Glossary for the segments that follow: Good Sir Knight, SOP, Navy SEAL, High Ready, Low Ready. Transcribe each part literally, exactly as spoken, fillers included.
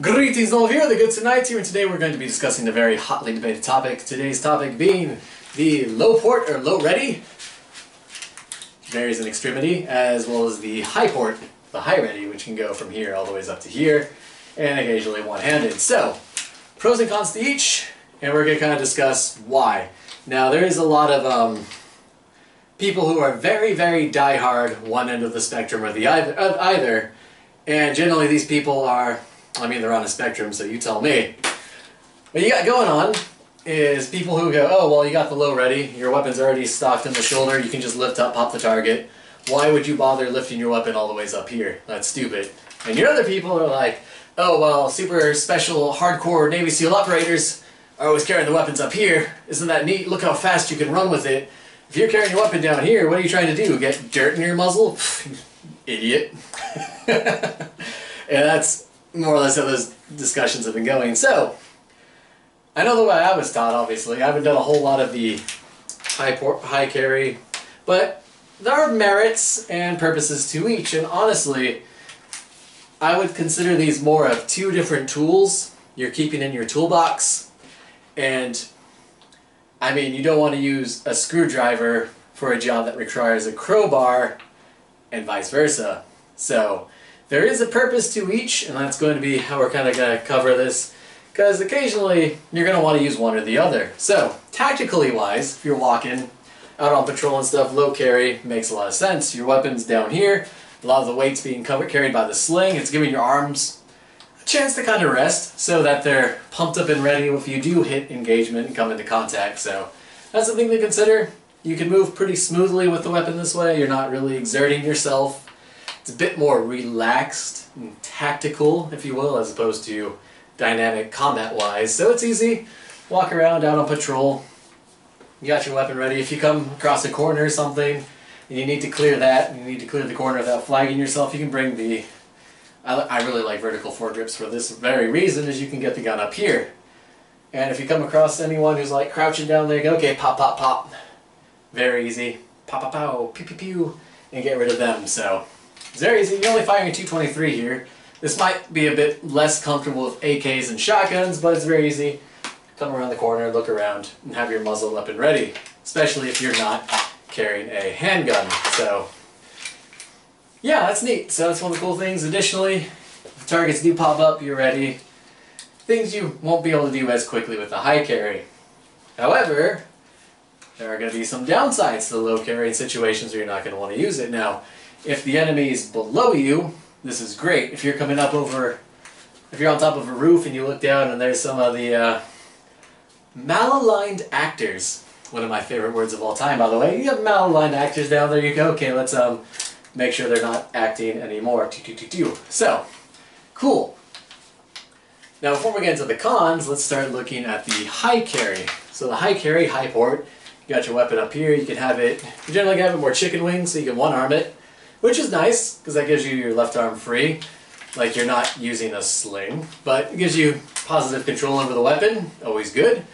Greetings all here, the Good Sir Knight here, and today we're going to be discussing the very hotly debated topic. Today's topic being the low port, or low ready, varies in extremity, as well as the high port, the high ready, which can go from here all the ways up to here, and occasionally one-handed. So, pros and cons to each, and we're going to kind of discuss why. Now, there is a lot of um, people who are very, very diehard one end of the spectrum or the either, of either, and generally these people are... I mean, they're on a spectrum, so you tell me. What you got going on is people who go, oh, well, you got the low ready, your weapon's already stocked in the shoulder, you can just lift up, pop the target. Why would you bother lifting your weapon all the ways up here? That's stupid. And your other people are like, oh, well, super special, hardcore Navy SEAL operators are always carrying the weapons up here. Isn't that neat? Look how fast you can run with it. If you're carrying your weapon down here, what are you trying to do? Get dirt in your muzzle? Idiot. And that's... more or less how those discussions have been going. So, I know the way I was taught, obviously. I haven't done a whole lot of the high port, high carry, but there are merits and purposes to each, and honestly, I would consider these more of two different tools you're keeping in your toolbox, and I mean, you don't want to use a screwdriver for a job that requires a crowbar, and vice versa. So, there is a purpose to each, and that's going to be how we're kind of going to cover this, because occasionally you're going to want to use one or the other. So, tactically wise, if you're walking out on patrol and stuff, low carry makes a lot of sense. Your weapon's down here, a lot of the weight's being covered, carried by the sling, it's giving your arms a chance to kind of rest so that they're pumped up and ready if you do hit engagement and come into contact. So, that's something to consider. You can move pretty smoothly with the weapon this way, you're not really exerting yourself. It's a bit more relaxed and tactical, if you will, as opposed to dynamic combat-wise. So it's easy. Walk around, out on patrol. You got your weapon ready. If you come across a corner or something, and you need to clear that, and you need to clear the corner without flagging yourself, you can bring the... I, I really like vertical foregrips for this very reason, is you can get the gun up here. And if you come across anyone who's like crouching down there, you go, okay, pop, pop, pop. Very easy. Pop, pop, pow, pew, pew, pew, and get rid of them, so... it's very easy. You're only firing a two twenty-three here. This might be a bit less comfortable with A Ks and shotguns, but it's very easy. Come around the corner, look around, and have your muzzle up and ready, especially if you're not carrying a handgun. So, yeah, that's neat. So that's one of the cool things. Additionally, if the targets do pop up, you're ready. Things you won't be able to do as quickly with the high carry. However, there are going to be some downsides to the low carry in situations where you're not going to want to use it. Now, if the enemy is below you, this is great. If you're coming up over, if you're on top of a roof and you look down and there's some of the uh, malaligned actors, one of my favorite words of all time, by the way. You have malaligned actors down there, you go, okay, let's um, make sure they're not acting anymore. So, cool. Now, before we get into the cons, let's start looking at the high carry. So the high carry, high port, you got your weapon up here, you can have it, you generally can have it more chicken wings, so you can one-arm it. Which is nice, because that gives you your left arm free, like you're not using a sling, but it gives you positive control over the weapon, always good.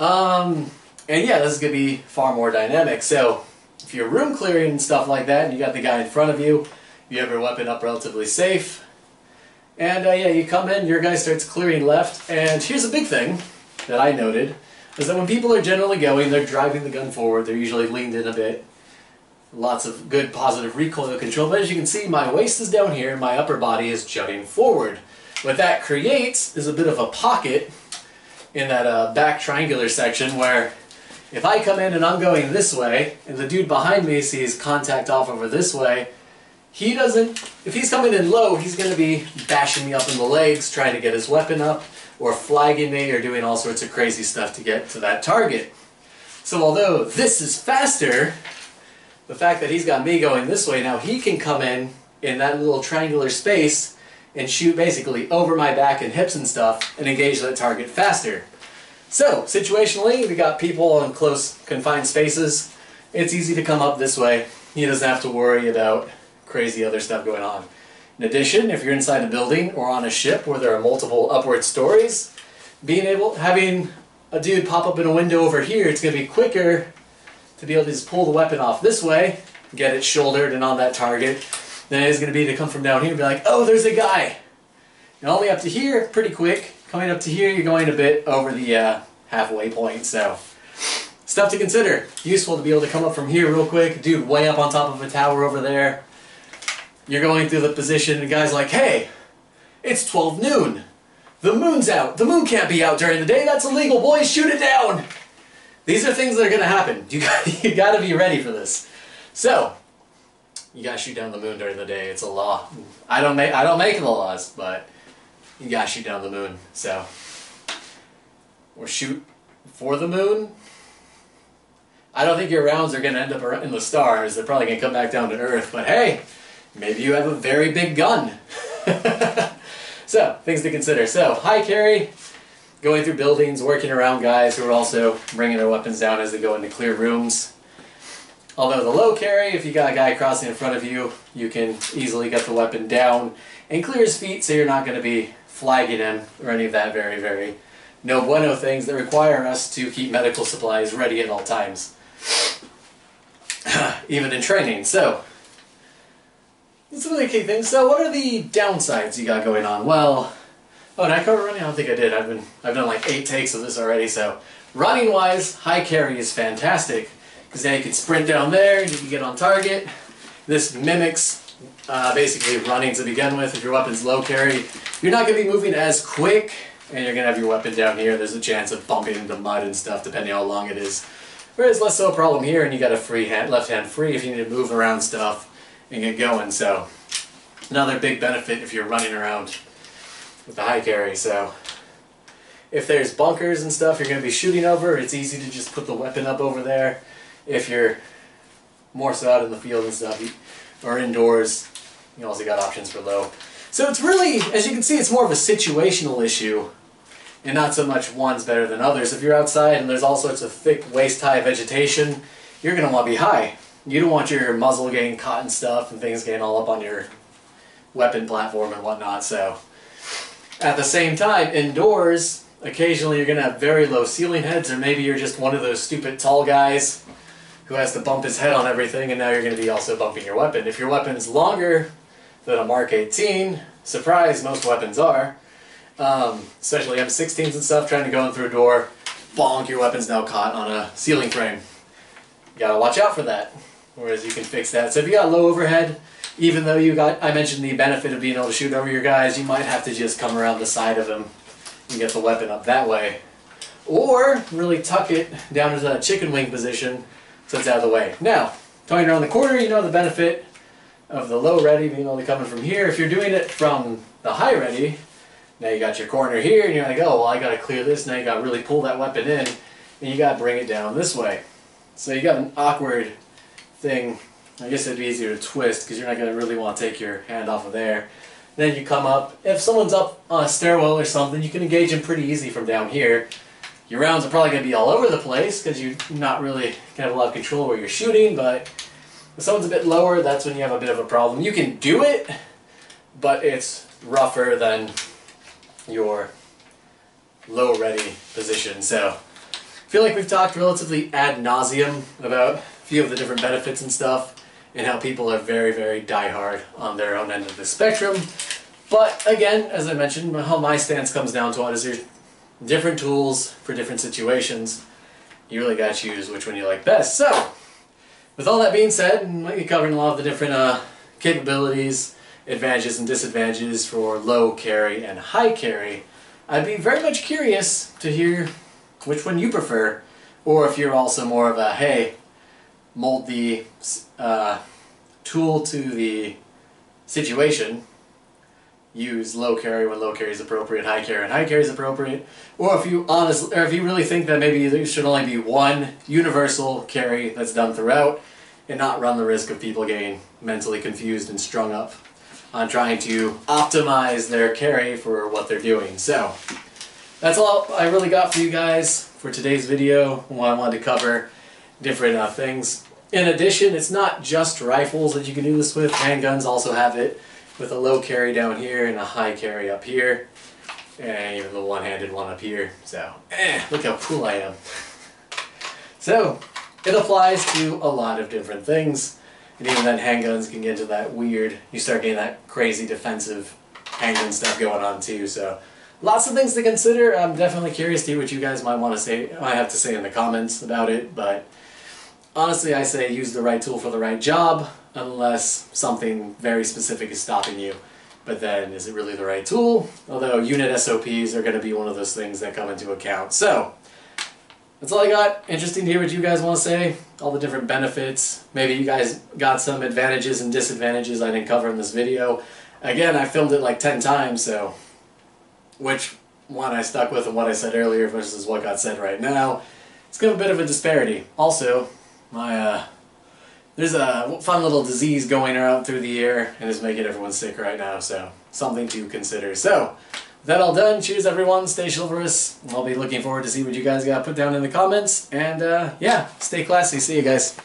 Um, and yeah, this is going to be far more dynamic, so if you're room clearing and stuff like that, and you got the guy in front of you, you have your weapon up relatively safe, and uh, yeah, you come in, your guy starts clearing left, and here's a big thing that I noted, is that when people are generally going, they're driving the gun forward, they're usually leaned in a bit. Lots of good positive recoil control, but as you can see, my waist is down here, my upper body is jutting forward. What that creates is a bit of a pocket in that uh, back triangular section where if I come in and I'm going this way, and the dude behind me sees contact off over this way, he doesn't, if he's coming in low, he's going to be bashing me up in the legs, trying to get his weapon up, or flagging me, or doing all sorts of crazy stuff to get to that target. So although this is faster, the fact that he's got me going this way, now he can come in in that little triangular space and shoot basically over my back and hips and stuff and engage that target faster. So, situationally, we got people in close confined spaces. It's easy to come up this way. He doesn't have to worry about crazy other stuff going on. In addition, if you're inside a building or on a ship where there are multiple upward stories, being able, having a dude pop up in a window over here, it's going to be quicker to be able to just pull the weapon off this way, get it shouldered and on that target, then it's going to be to come from down here and be like, oh, there's a guy! You're only up to here, pretty quick. Coming up to here, you're going a bit over the uh, halfway point, so stuff to consider. Useful to be able to come up from here real quick. Dude, way up on top of a tower over there. You're going through the position, and the guy's like, hey, it's twelve noon. The moon's out. The moon can't be out during the day. That's illegal, boys. Shoot it down. These are things that are going to happen. You got, you got to be ready for this. So, you got to shoot down the moon during the day. It's a law. I don't make, I don't make the laws, but you got to shoot down the moon. So, or shoot for the moon. I don't think your rounds are going to end up in the stars. They're probably going to come back down to Earth. But hey, maybe you have a very big gun. So, things to consider. So, high carry, going through buildings, working around guys who are also bringing their weapons down as they go into clear rooms. Although the low carry, if you got a guy crossing in front of you, you can easily get the weapon down and clear his feet, so you're not going to be flagging him or any of that very, very no bueno things that require us to keep medical supplies ready at all times. Even in training. So, that's some of the key things. So what are the downsides you got going on? Well, oh, did I cover running? I don't think I did. I've been I've done like eight takes of this already. So running wise, high carry is fantastic because now you can sprint down there and you can get on target. This mimics uh, basically running to begin with. If your weapon's low carry, you're not going to be moving as quick, and you're going to have your weapon down here. There's a chance of bumping into mud and stuff depending on how long it is. Whereas less so a problem here, and you got a free hand, left hand free if you need to move around stuff and get going. So another big benefit if you're running around with the high carry. So if there's bunkers and stuff you're going to be shooting over, it's easy to just put the weapon up over there. If you're more so out in the field and stuff or indoors, you also got options for low. So it's really, as you can see, it's more of a situational issue and not so much one's better than others. If you're outside and there's all sorts of thick waist-high vegetation, you're going to want to be high. You don't want your muzzle getting caught and stuff and things getting all up on your weapon platform and whatnot. So at the same time, indoors, occasionally you're going to have very low ceiling heads, or maybe you're just one of those stupid tall guys who has to bump his head on everything, and now you're going to be also bumping your weapon. If your weapon's longer than a Mark eighteen, surprise, most weapons are, um, especially M sixteens and stuff, trying to go in through a door, bonk, your weapon's now caught on a ceiling frame. You got to watch out for that. Whereas you can fix that. So if you got low overhead, even though you got, I mentioned the benefit of being able to shoot over your guys, you might have to just come around the side of them and get the weapon up that way. Or really tuck it down into that chicken wing position so it's out of the way. Now, going around the corner, you know the benefit of the low ready being only coming from here. If you're doing it from the high ready, now you got your corner here and you're like, oh, well, I got to clear this. Now you got to really pull that weapon in and you got to bring it down this way. So you got an awkward thing. I guess it'd be easier to twist because you're not going to really want to take your hand off of there. Then you come up. If someone's up on a stairwell or something, you can engage them pretty easy from down here. Your rounds are probably going to be all over the place because you're not really going to have a lot of control where you're shooting, but if someone's a bit lower, that's when you have a bit of a problem. You can do it, but it's rougher than your low ready position. So I feel like we've talked relatively ad nauseum about few of the different benefits and stuff, and how people are very, very diehard on their own end of the spectrum. But again, as I mentioned, how my stance comes down to it is there's different tools for different situations. You really got to choose which one you like best. So, with all that being said, I'm going to be covering a lot of the different uh, capabilities, advantages and disadvantages for low carry and high carry. I'd be very much curious to hear which one you prefer, or if you're also more of a, hey, mold the uh, tool to the situation, use low carry when low carry is appropriate, high carry when high carry is appropriate, or if you honestly, or if you really think that maybe there should only be one universal carry that's done throughout and not run the risk of people getting mentally confused and strung up on trying to optimize their carry for what they're doing. So that's all I really got for you guys for today's video. What I wanted to cover different uh, things. In addition, it's not just rifles that you can do this with. Handguns also have it with a low carry down here and a high carry up here, and even the one-handed one up here. So, eh, look how cool I am. So, it applies to a lot of different things, and even then handguns can get into that weird, you start getting that crazy defensive hangman stuff going on too, so lots of things to consider. I'm definitely curious to hear what you guys might want to say, I have to say in the comments about it, but honestly I say use the right tool for the right job, unless something very specific is stopping you. But then, is it really the right tool? Although unit S O Ps are going to be one of those things that come into account. So, that's all I got. Interesting to hear what you guys want to say, all the different benefits. Maybe you guys got some advantages and disadvantages I didn't cover in this video. Again, I filmed it like ten times, so which one I stuck with and what I said earlier versus what got said right now. It's got a bit of a disparity. Also, my, uh, there's a fun little disease going around through the air and it's making everyone sick right now, so something to consider. So, with that all done, cheers everyone, stay chivalrous. I'll be looking forward to see what you guys got put down in the comments, and uh, yeah, stay classy, see you guys.